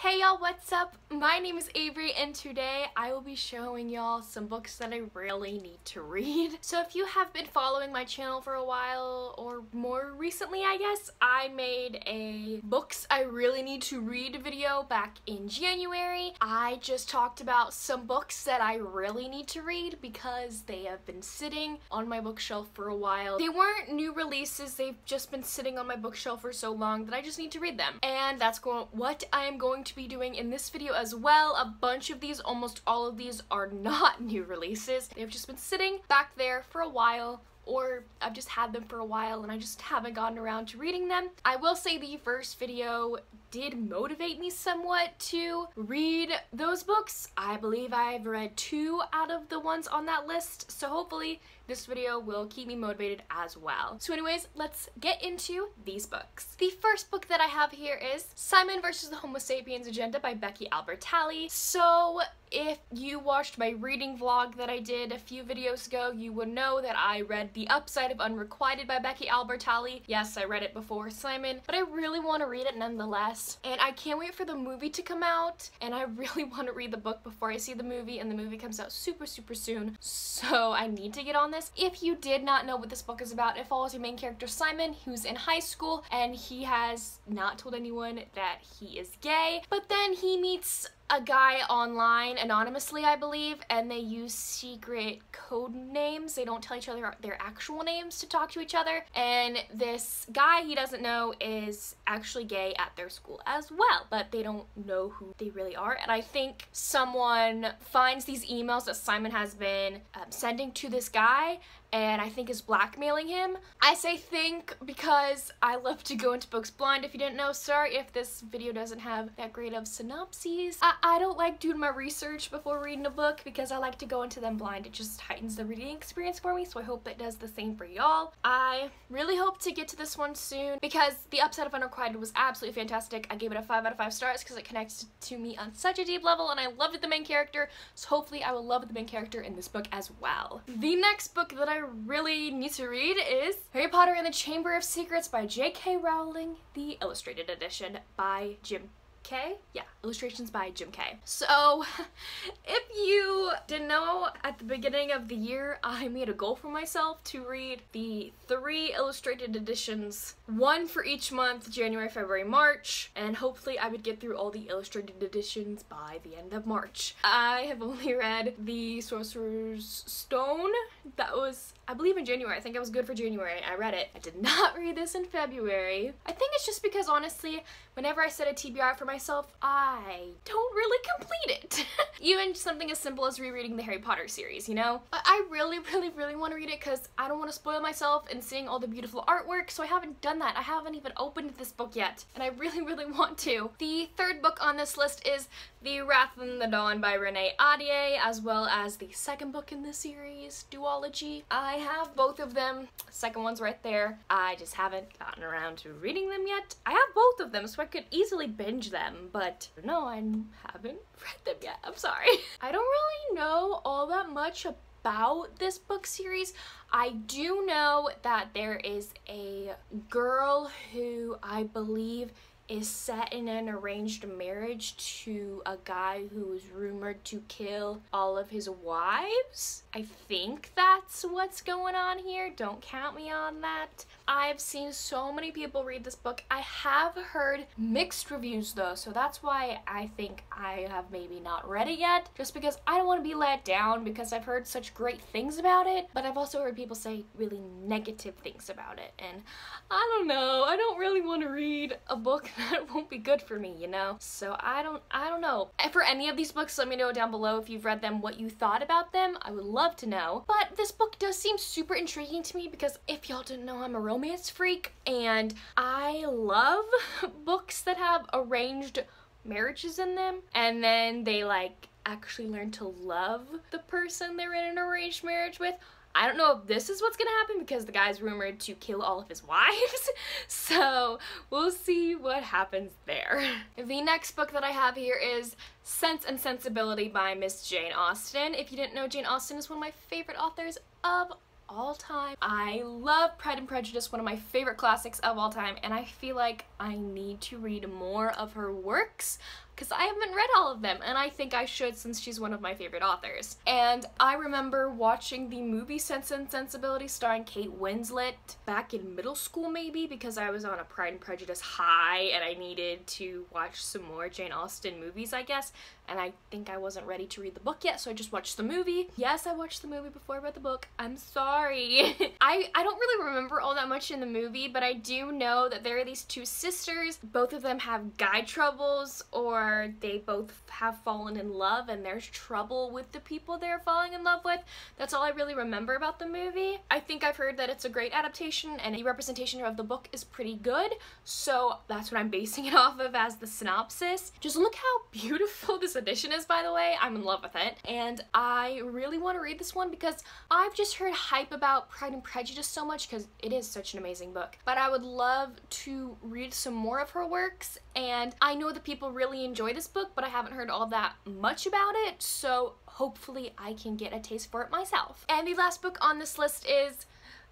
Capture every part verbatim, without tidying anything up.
Hey y'all, what's up? My name is Avery and today I will be showing y'all some books that I really need to read. So if you have been following my channel for a while, or more recently I guess, I made a books I really need to read video back in January. I just talked about some books that I really need to read because they have been sitting on my bookshelf for a while. They weren't new releases, they've just been sitting on my bookshelf for so long that I just need to read them. And that's what I am going to to be doing in this video as well. A bunch of these, almost all of these, are not new releases. They've just been sitting back there for a while, or I've just had them for a while and I just haven't gotten around to reading them. I will say the first video did motivate me somewhat to read those books. I believe I've read two out of the ones on that list, so hopefully this video will keep me motivated as well. So anyways, let's get into these books. The first book that I have here is Simon versus the Homo Sapiens Agenda by Becky Albertalli. So if you watched my reading vlog that I did a few videos ago, you would know that I read The Upside of Unrequited by Becky Albertalli. Yes, I read it before Simon, but I really want to read it nonetheless. And I can't wait for the movie to come out, and I really want to read the book before I see the movie, and the movie comes out super, super soon, so I need to get on this. If you did not know what this book is about, it follows your main character Simon, who's in high school, and he has not told anyone that he is gay, but then he meets a guy online, anonymously I believe, and they use secret code names. They don't tell each other their actual names to talk to each other, and this guy he doesn't know is actually gay at their school as well, but they don't know who they really are. And I think someone finds these emails that Simon has been um, sending to this guy, and I think is blackmailing him. I say think because I love to go into books blind. If you didn't know, sorry if this video doesn't have that great of synopses. I, I don't like doing my research before reading a book because I like to go into them blind. It just heightens the reading experience for me, so I hope it does the same for y'all. I really hope to get to this one soon because The Upside of Unrequited was absolutely fantastic. I gave it a five out of five stars because it connects to me on such a deep level, and I loved the main character, so hopefully I will love the main character in this book as well. The next book that I I really need to read is Harry Potter and the Chamber of Secrets by J K Rowling, the illustrated edition by Jim Kay. Yeah, illustrations by Jim Kay. So if you didn't know, at the beginning of the year I made a goal for myself to read the three illustrated editions, one for each month, January, February, March, and hopefully I would get through all the illustrated editions by the end of March. I have only read The Sorcerer's Stone. That was, I believe, in January. I think I was good for January. I read it. I did not read this in February. I think it's just because, honestly, whenever I set a T B R for myself, I don't really complete it. Even something as simple as rereading the Harry Potter series, you know? I really, really, really want to read it because I don't want to spoil myself and seeing all the beautiful artwork, so I haven't done that. I haven't even opened this book yet, and I really, really want to. The third book on this list is The Wrath and the Dawn by Renee Ahdieh, as well as the second book in the series, Duology. I have both of them. The second one's right there. I just haven't gotten around to reading them yet. I have both of them, so I could easily binge them, but no, I haven't read them yet. I'm sorry. I don't really know all that much about this book series. I do know that there is a girl who I believe is set in an arranged marriage to a guy who is rumored to kill all of his wives. I think that's what's going on here. Don't count me on that. I've seen so many people read this book. I have heard mixed reviews though, so that's why I think I have maybe not read it yet, just because I don't want to be let down because I've heard such great things about it, but I've also heard people say really negative things about it, and I don't know, I don't really want to read a book that won't be good for me, you know? So I don't, I don't know. For any of these books, let me know down below if you've read them, what you thought about them. I would love to know. But this book does seem super intriguing to me because if y'all didn't know, I'm a romance freak and I love books that have arranged marriages in them, and then they like actually learn to love the person they're in an arranged marriage with. I don't know if this is what's gonna happen because the guy's rumored to kill all of his wives, so we'll see what happens there. The next book that I have here is Sense and Sensibility by Miss Jane Austen. If you didn't know, Jane Austen is one of my favorite authors of all time. I love Pride and Prejudice, one of my favorite classics of all time, and I feel like I need to read more of her works. because I haven't read all of them, and I think I should since she's one of my favorite authors. And I remember watching the movie Sense and Sensibility starring Kate Winslet back in middle school maybe, because I was on a Pride and Prejudice high and I needed to watch some more Jane Austen movies, I guess, and I think I wasn't ready to read the book yet, so I just watched the movie. Yes, I watched the movie before I read the book. I'm sorry. I, I don't really remember all that much in the movie, but I do know that there are these two sisters. Both of them have guy troubles, or they both have fallen in love and there's trouble with the people they're falling in love with. That's all I really remember about the movie. I think I've heard that it's a great adaptation and the representation of the book is pretty good, so that's what I'm basing it off of as the synopsis. Just look how beautiful this edition is, by the way. I'm in love with it, and I really want to read this one because I've just heard hype about Pride and Prejudice so much because it is such an amazing book, but I would love to read some more of her works. And I know that people really enjoy this book, but I haven't heard all that much about it, so hopefully I can get a taste for it myself. And the last book on this list is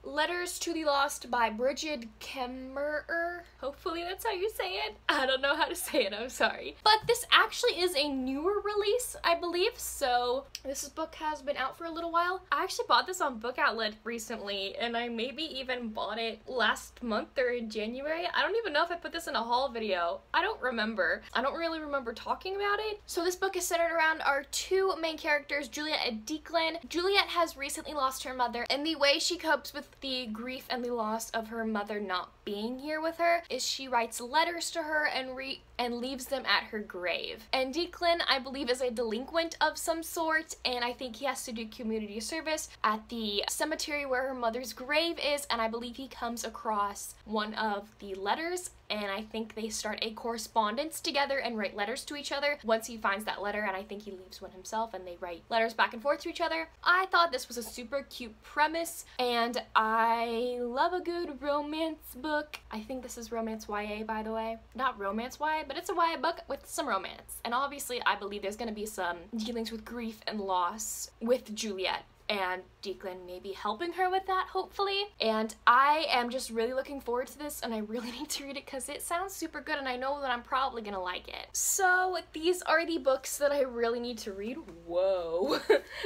Letters to the Lost by Brigid Kemmerer. Hopefully that's how you say it. I don't know how to say it, I'm sorry. But this actually is a newer release, I believe, so this book has been out for a little while. I actually bought this on Book Outlet recently, and I maybe even bought it last month or in January. I don't even know if I put this in a haul video. I don't remember. I don't really remember talking about it. So this book is centered around our two main characters, Juliet and Declan. Juliet has recently lost her mother, and the way she copes with the grief and the loss of her mother not being here with her is she writes letters to her and re and leaves them at her grave. And Declan, I believe, is a delinquent of some sort, and I think he has to do community service at the cemetery where her mother's grave is, and I believe he comes across one of the letters, and I think they start a correspondence together and write letters to each other once he finds that letter, and I think he leaves one himself, and they write letters back and forth to each other. I thought this was a super cute premise, and I love a good romance book. I think this is romance Y A, by the way. Not romance Y A, but it's a Y A book with some romance. And obviously, I believe there's gonna be some dealings with grief and loss with Juliet, and Declan maybe helping her with that, hopefully. And I am just really looking forward to this, and I really need to read it because it sounds super good, and I know that I'm probably gonna like it. So these are the books that I really need to read. Whoa,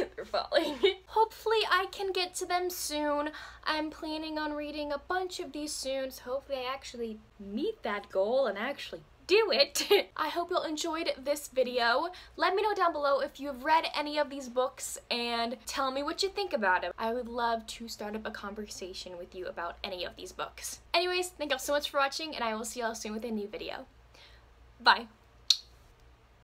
they're falling. Hopefully I can get to them soon. I'm planning on reading a bunch of these soon, so hopefully I actually meet that goal and actually do it. I hope you'll enjoyed this video. Let me know down below if you've read any of these books and tell me what you think about them. I would love to start up a conversation with you about any of these books. Anyways, thank y'all so much for watching, and I will see y'all soon with a new video. Bye.